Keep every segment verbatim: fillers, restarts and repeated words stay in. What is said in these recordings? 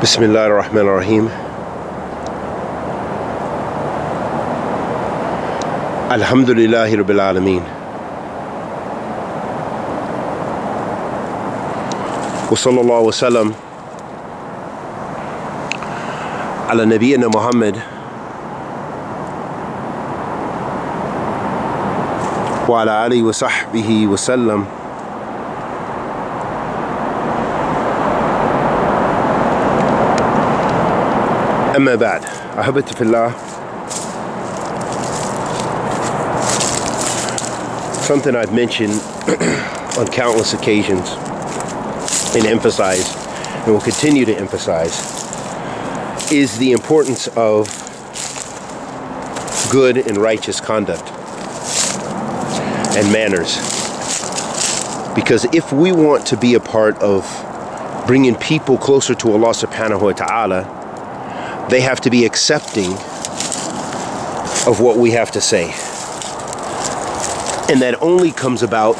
Bismillah Rahman Rahim. Alhamdulillah Rabbil Alameen. Wa sallallahu wa sallam ala nabiyyina Muhammad wa ala alihi wa sahbihi wa sallam. أما بعد أحبتي في الله. Something I've mentioned on countless occasions and emphasized and will continue to emphasize is the importance of good and righteous conduct and manners, because if we want to be a part of bringing people closer to Allah subhanahu wa ta'ala, they have to be accepting of what we have to say. And that only comes about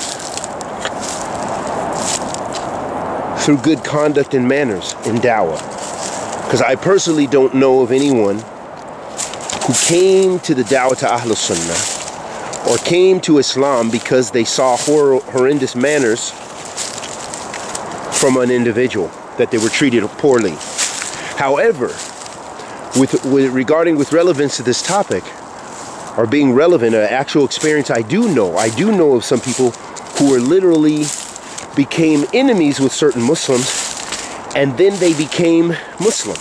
through good conduct and manners in Dawah. Because I personally don't know of anyone who came to the Dawah to Ahl-Sunnah or came to Islam because they saw hor- horrendous manners from an individual, that they were treated poorly. However, With, with regarding with relevance to this topic, or being relevant, an actual experience I do know. I do know of some people who were literally became enemies with certain Muslims, and then they became Muslim.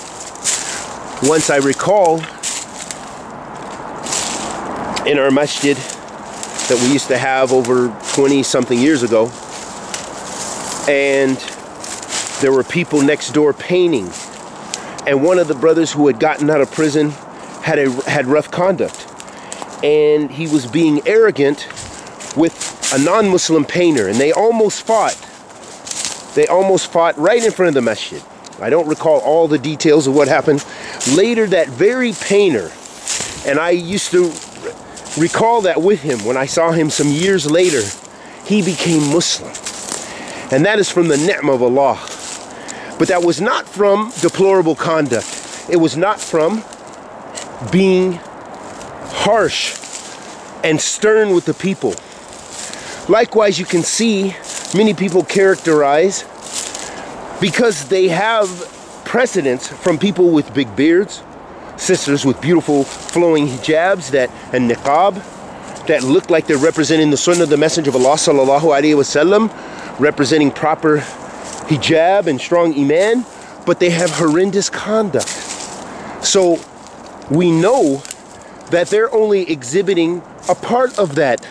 Once I recall, in our masjid that we used to have over twenty something years ago, and there were people next door painting. And one of the brothers who had gotten out of prison had a had rough conduct, and he was being arrogant with a non-Muslim painter, and they almost fought. They almost fought right in front of the masjid. I don't recall all the details of what happened. Later, that very painter, and I used to recall that with him when I saw him some years later, he became Muslim, and that is from the Na'mah of Allah. But that was not from deplorable conduct. It was not from being harsh and stern with the people. Likewise, you can see many people characterize, because they have precedents from people with big beards, sisters with beautiful flowing hijabs that and niqab that look like they're representing the sunnah of the Messenger of Allah sallallahu alaihi wasallam, representing proper hijab and strong iman, but they have horrendous conduct. So we know that they're only exhibiting a part of that,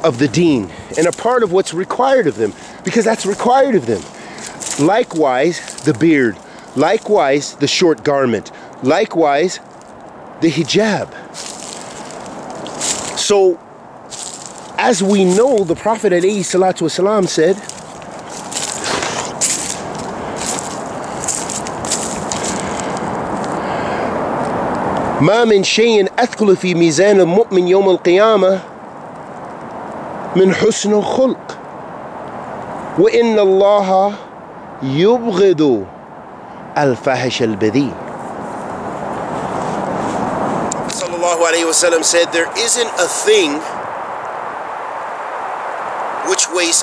of the deen, and a part of what's required of them, because that's required of them. Likewise, the beard. Likewise, the short garment. Likewise, the hijab. So, as we know, the Prophet ﷺ said, ما من شيء أثقل في ميزان المؤمن يوم القيامة من حسن الخلق وإن الله يبغض الفاحش البذيء. Sallallahu alaihi wasallam said, there isn't a thing which weighs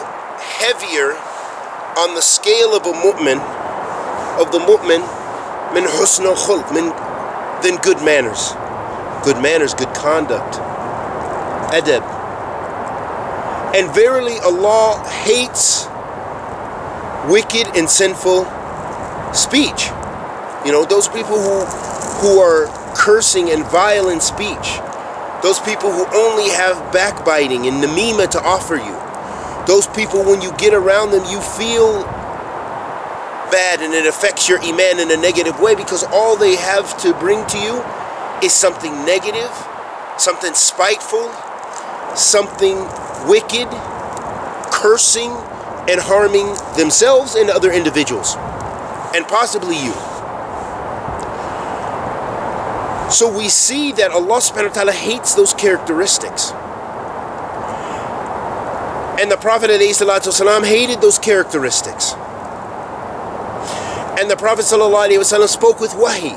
heavier on the scale of a mu'min, of the mu'min, من حسن الخلق, من than good manners. Good manners, good conduct, adab. And verily Allah hates wicked and sinful speech. You know, those people who, who are cursing and violent speech. Those people who only have backbiting and namima to offer you. Those people, when you get around them, you feel bad, and it affects your iman in a negative way, because all they have to bring to you is something negative, something spiteful, something wicked, cursing and harming themselves and other individuals, and possibly you. So we see that Allah subhanahu wa ta'ala hates those characteristics, and the Prophet ﷺ hated those characteristics. And the Prophet sallallahu alaihi wasallam spoke with wahi,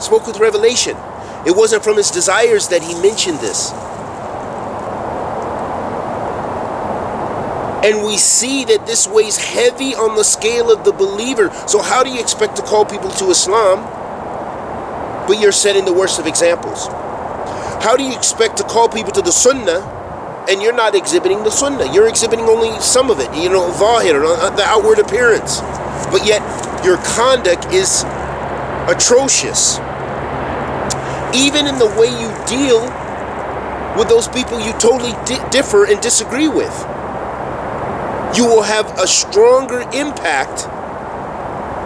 spoke with revelation. It wasn't from his desires that he mentioned this. And we see that this weighs heavy on the scale of the believer. So how do you expect to call people to Islam, but you're setting the worst of examples? How do you expect to call people to the sunnah, and you're not exhibiting the sunnah? You're exhibiting only some of it, you know, zahir, the outward appearance. But yet, your conduct is atrocious. Even in the way you deal with those people you totally di- differ and disagree with, you will have a stronger impact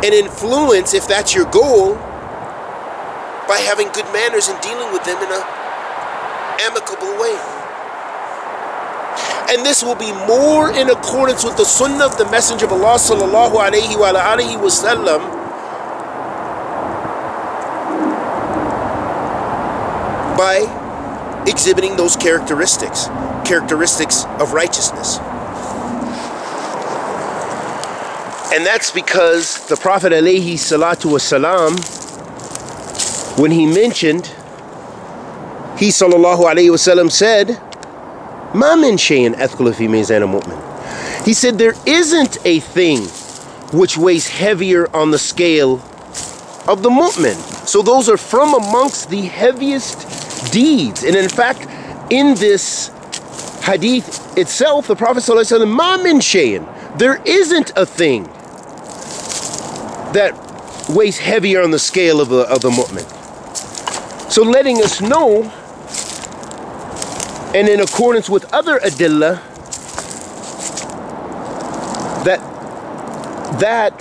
and influence, if that's your goal, by having good manners and dealing with them in an amicable way. And this will be more in accordance with the sunnah of the Messenger of Allah sallallahu alaihi wa alihi wasallam, by exhibiting those characteristics, characteristics of righteousness. And that's because the Prophet alayhi salatu wasalam, when he mentioned, he sallallahu alayhi wasallam said, "Ma min shay'in athqala fi mizan al-mu'min." He said, there isn't a thing which weighs heavier on the scale of the mu'min. So those are from amongst the heaviest deeds. And in fact, in this hadith itself, the Prophet sallallahu alayhi wasallam, "Ma min shay'in," there isn't a thing that weighs heavier on the scale of the, of the mu'min. So letting us know, and in accordance with other adillah, that that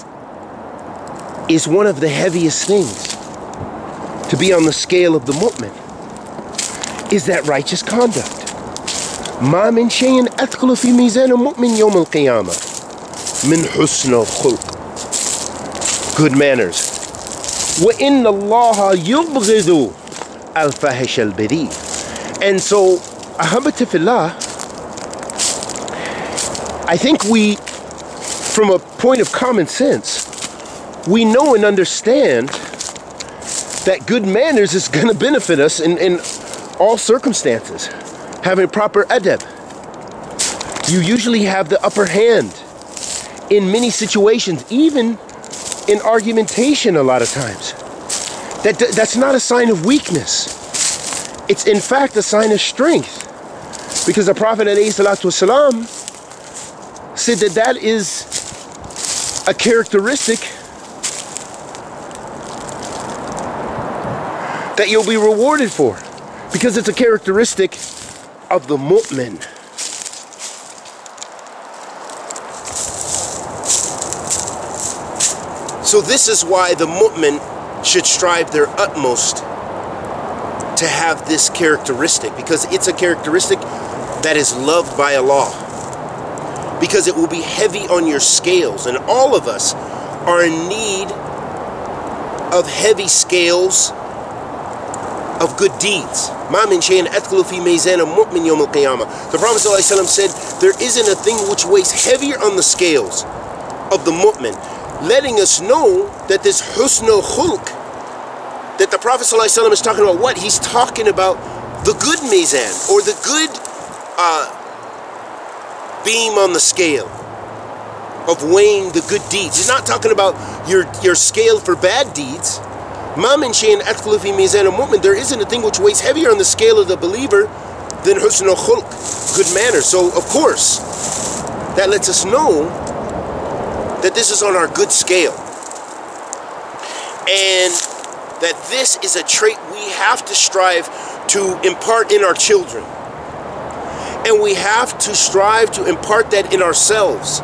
is one of the heaviest things to be on the scale of the mu'min, is that righteous conduct. مَا مِنْ شَيْءٍ أَثْقَلَ فِي مِيزَانِ الْمُؤْمِنِ يَوْمَ الْقِيَامَةِ مِنْ حُسْنِ الْخُلْقِ. Good manners. وَإِنَّ اللَّهَ يُبْغِضُ الْفَاحِشَ الْبَذِيءَ. And so, ahmadu fillah, I think we, from a point of common sense, we know and understand that good manners is going to benefit us in, in all circumstances. Having proper adab, you usually have the upper hand in many situations, even in argumentation a lot of times. That, that's not a sign of weakness. It's in fact a sign of strength. Because the Prophet ﷺ said that that is a characteristic that you'll be rewarded for. Because it's a characteristic of the mu'min. So this is why the mu'min should strive their utmost to have this characteristic, because it's a characteristic that is loved by Allah, because it will be heavy on your scales, and all of us are in need of heavy scales of good deeds. مَا مِنْ شَيْءٍ أَثْقَلُ فِي مِيزَانِ الْمُؤْمِنِ يَوْمَ الْقِيَامَةِ. The Prophet ﷺ said, there isn't a thing which weighs heavier on the scales of the mu'min. Letting us know that this husnul khulq that the Prophet ﷺ is talking about, what? He's talking about the good mizan, or the good uh, beam on the scale of weighing the good deeds. He's not talking about your, your scale for bad deeds. مَا مِنْ شَيْءٍ أَثْقَلَ فِي مِيزَانِ الْمُؤْمِنِ. There isn't a thing which weighs heavier on the scale of the believer than husnul khulq, good manners. So of course, that lets us know that this is on our good scale, and that this is a trait we have to strive to impart in our children, and we have to strive to impart that in ourselves.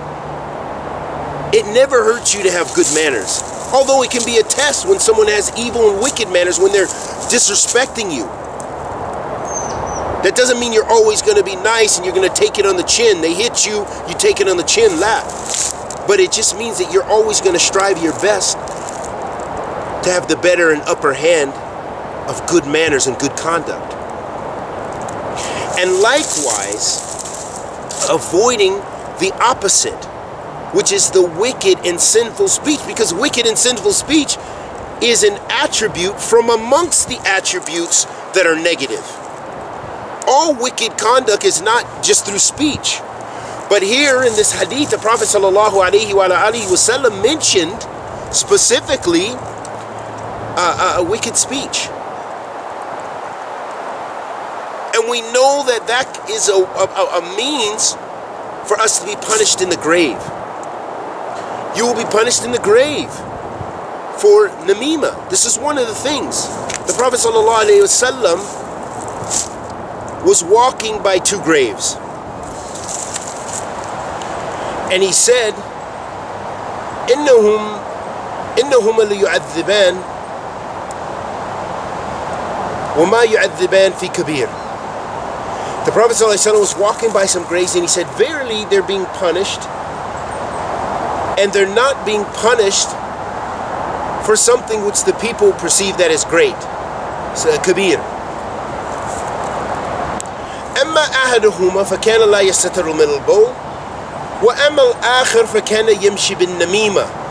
It never hurts you to have good manners, although it can be a test when someone has evil and wicked manners, when they're disrespecting you. That doesn't mean you're always going to be nice and you're going to take it on the chin. They hit you, you take it on the chin, laugh. But it just means that you're always going to strive your best to have the better and upper hand of good manners and good conduct. And likewise, avoiding the opposite which is the wicked and sinful speech, because wicked and sinful speech is an attribute from amongst the attributes that are negative. All wicked conduct is not just through speech. But here in this hadith, the Prophet sallallahu alaihi wasallam mentioned specifically uh, a wicked speech. And we know that that is a, a, a means for us to be punished in the grave. You will be punished in the grave for namima. This is one of the things. The Prophet sallallahu alaihi wasallam was walking by two graves. And he said, إِنَّهُمْ إِنَّهُمَ لِيُعَذِّبَانِ وَمَا يُعَذِّبَانِ فِي kabir. The Prophet ﷺ was walking by some graves and he said, verily they're being punished, and they're not being punished for something which the people perceive that is great. It's a kabir. أَمَّا أَحَدُهُمَا فَكَانَ لَا يَسْتَتَرُ مِنَ الْبَوْلِ وَأَمَّا الْآخِرُ فَكَانَ يَمْشِي بِالنَّمِيمَةِ